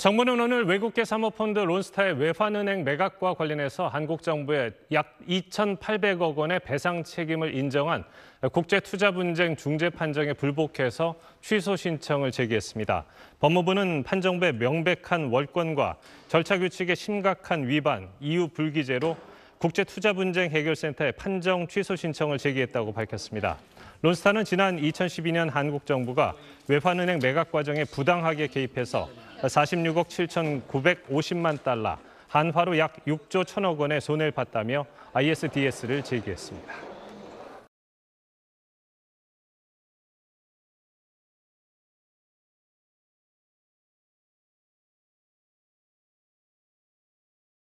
정부는 오늘 외국계 사모펀드 론스타의 외환은행 매각과 관련해서 한국 정부에 약 2,800억 원의 배상 책임을 인정한 국제투자분쟁 중재 판정에 불복해서 취소 신청을 제기했습니다. 법무부는 판정부의 명백한 월권과 절차 규칙의 심각한 위반, 이유 불기재로 국제투자분쟁 해결센터에 판정 취소 신청을 제기했다고 밝혔습니다. 론스타는 지난 2012년 한국 정부가 외환은행 매각 과정에 부당하게 개입해서 46억 7,950만 달러, 한화로 약 6조 1,000억 원의 손해를 봤다며 ISDS를 제기했습니다.